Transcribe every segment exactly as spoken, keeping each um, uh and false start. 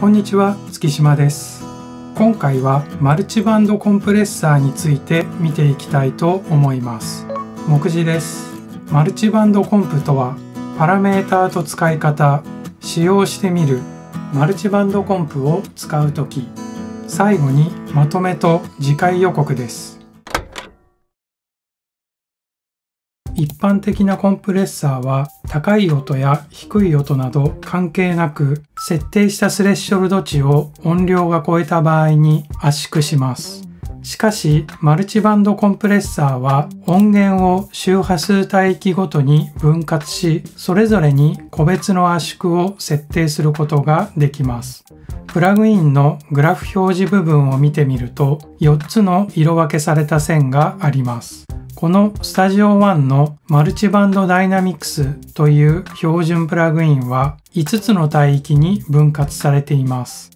こんにちは、月島です。今回はマルチバンドコンプレッサーについて見ていきたいと思います。目次です。マルチバンドコンプとは、パラメーターと使い方、使用してみる、マルチバンドコンプを使うとき、最後にまとめと次回予告です。一般的なコンプレッサーは、高い音や低い音など関係なく、設定したスレッショルド値を音量が超えた場合に圧縮します。しかし、マルチバンドコンプレッサーは、音源を周波数帯域ごとに分割し、それぞれに個別の圧縮を設定することができます。プラグインのグラフ表示部分を見てみると、よっつの色分けされた線があります。この Studio One のマルチバンドダイナミクスという標準プラグインは、いつつの帯域に分割されています。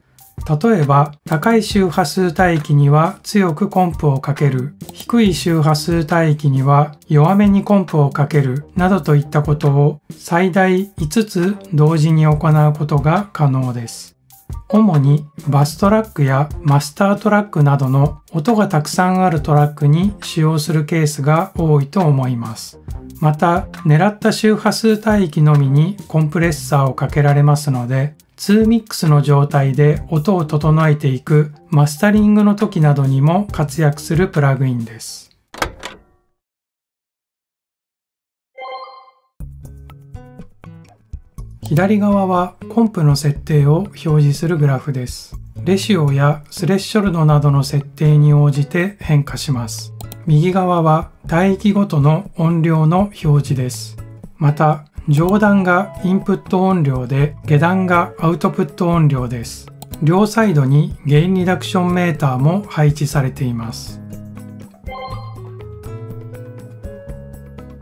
例えば、高い周波数帯域には強くコンプをかける、低い周波数帯域には弱めにコンプをかけるなどといったことを最大いつつ同時に行うことが可能です。主にバストラックやマスタートラックなどの音がたくさんあるトラックに使用するケースが多いと思います。また、狙った周波数帯域のみにコンプレッサーをかけられますので、ツーミックスの状態で音を整えていくマスタリングの時などにも活躍するプラグインです。左側はコンプの設定を表示するグラフです。レシオやスレッショルドなどの設定に応じて変化します。右側は帯域ごとの音量の表示です。また、上段がインプット音量で、下段がアウトプット音量です。両サイドにゲインリダクションメーターも配置されています。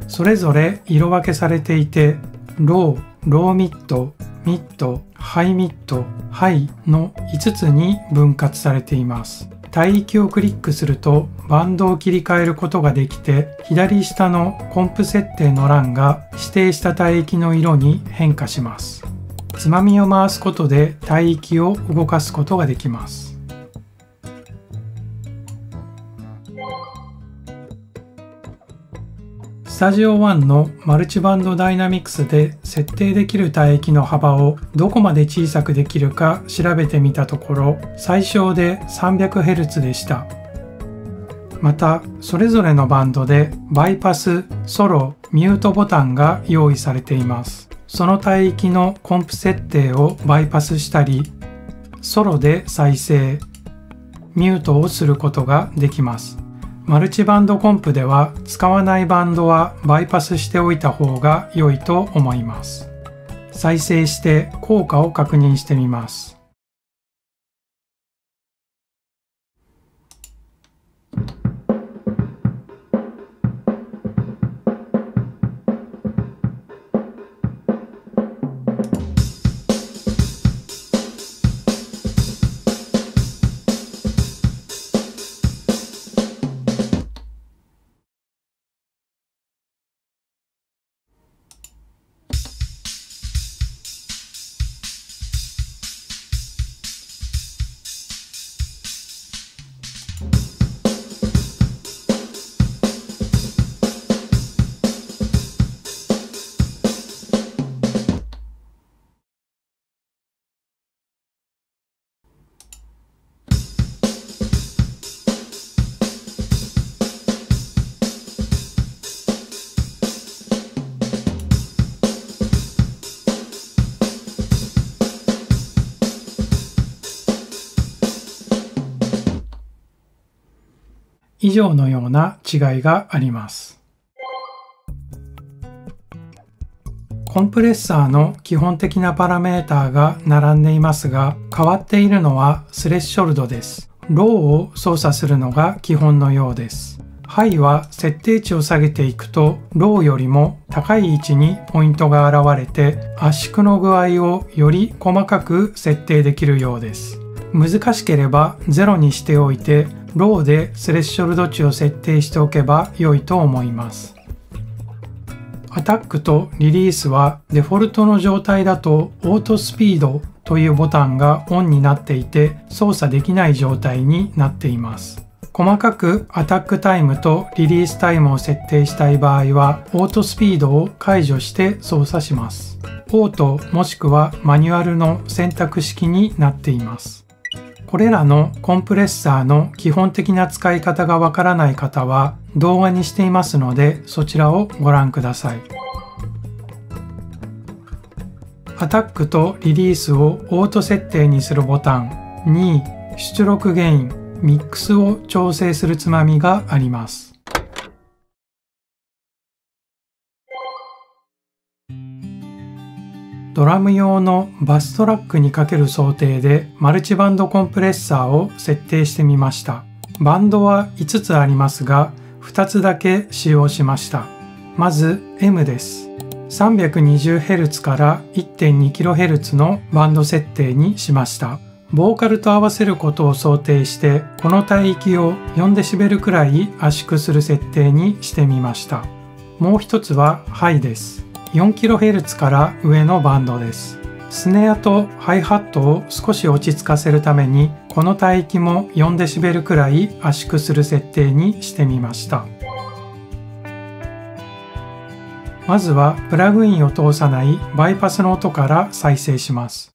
それぞれ色分けされていて、ロー、ローミッド、ミッド、ハイミッド、ハイのいつつに分割されています。帯域をクリックするとバンドを切り替えることができて、左下のコンプ設定の欄が指定した帯域の色に変化します。つまみを回すことで帯域を動かすことができます。Studio One のマルチバンドダイナミクスで設定できる帯域の幅をどこまで小さくできるか調べてみたところ、最小で さんびゃくヘルツ でした。また、それぞれのバンドでバイパス、ソロ、ミュートボタンが用意されています。その帯域のコンプ設定をバイパスしたり、ソロで再生、ミュートをすることができます。マルチバンドコンプでは、使わないバンドはバイパスしておいた方が良いと思います。再生して効果を確認してみます。以上のような違いがあります。コンプレッサーの基本的なパラメーターが並んでいますが、変わっているのはスレッショルドです。ローを操作するのが基本のようです。ハイは設定値を下げていくと、ローよりも高い位置にポイントが現れて、圧縮の具合をより細かく設定できるようです。難しければゼロにしておいて、ローでスレッショルド値を設定しておけば良いと思います。アタックとリリースはデフォルトの状態だとオートスピードというボタンがオンになっていて操作できない状態になっています。細かくアタックタイムとリリースタイムを設定したい場合はオートスピードを解除して操作します。オートもしくはマニュアルの選択式になっています。これらのコンプレッサーの基本的な使い方がわからない方は動画にしていますのでそちらをご覧ください。アタックとリリースをオート設定にするボタンに出力ゲインミックスを調整するつまみがあります。ドラム用のバストラックにかける想定でマルチバンドコンプレッサーを設定してみました。バンドはいつつありますがふたつだけ使用しました。まず エム です。さんびゃくにじゅうヘルツ から いってんにキロヘルツ のバンド設定にしました。ボーカルと合わせることを想定して、この帯域を よんデシベル くらい圧縮する設定にしてみました。もう一つはハイです。よんキロヘルツ から上のバンドです。スネアとハイハットを少し落ち着かせるために、この帯域も よんデシベル くらい圧縮する設定にしてみました。まずはプラグインを通さないバイパスの音から再生します。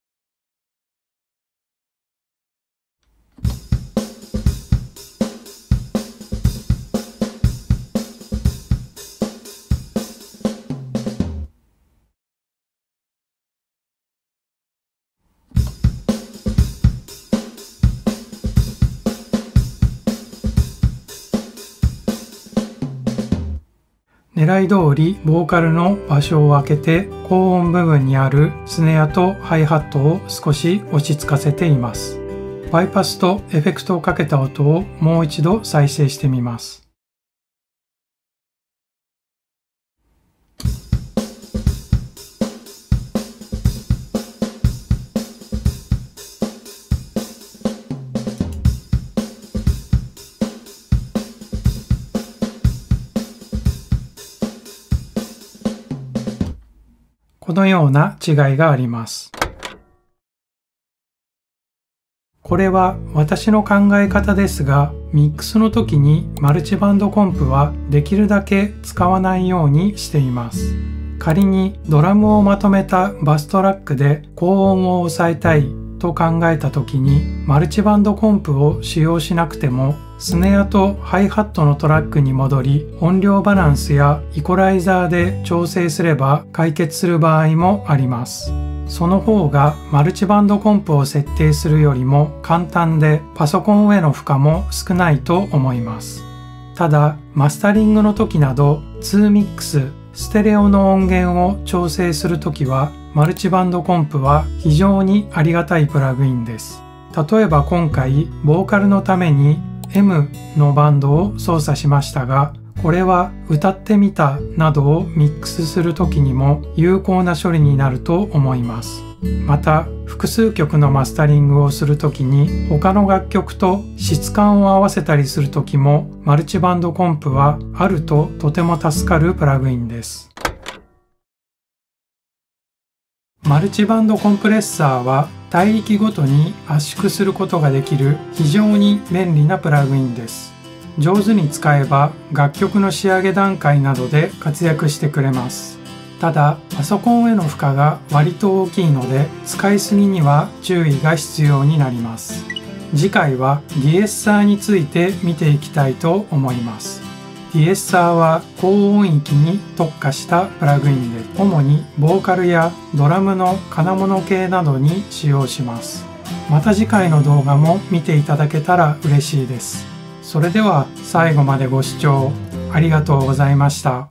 狙い通りボーカルの場所を空けて高音部分にあるスネアとハイハットを少し落ち着かせています。バイパスとエフェクトをかけた音をもう一度再生してみます。このような違いがあります。これは私の考え方ですが、ミックスの時にマルチバンドコンプはできるだけ使わないようにしています。仮にドラムをまとめたバストラックで高音を抑えたいと考えた時に、マルチバンドコンプを使用しなくても、スネアとハイハットのトラックに戻り、音量バランスやイコライザーで調整すれば解決する場合もあります。その方がマルチバンドコンプを設定するよりも簡単で、パソコンへの負荷も少ないと思います。ただ、マスタリングの時など、ツーミックス、ステレオの音源を調整する時は、マルチバンドコンプは非常にありがたいプラグインです。例えば今回、ボーカルのために、エム のバンドを操作しましたが、これは歌ってみたなどをミックスする時にも有効な処理になると思います。また、複数曲のマスタリングをする時に他の楽曲と質感を合わせたりする時もマルチバンドコンプはあるととても助かるプラグインです。マルチバンドコンプレッサーは帯域ごとに圧縮することができる非常に便利なプラグインです。上手に使えば楽曲の仕上げ段階などで活躍してくれます。ただ、パソコンへの負荷が割と大きいので使いすぎには注意が必要になります。次回はディエッサーについて見ていきたいと思います。ディエッサーは高音域に特化したプラグインで、主にボーカルやドラムの金物系などに使用します。また次回の動画も見ていただけたら嬉しいです。それでは最後までご視聴ありがとうございました。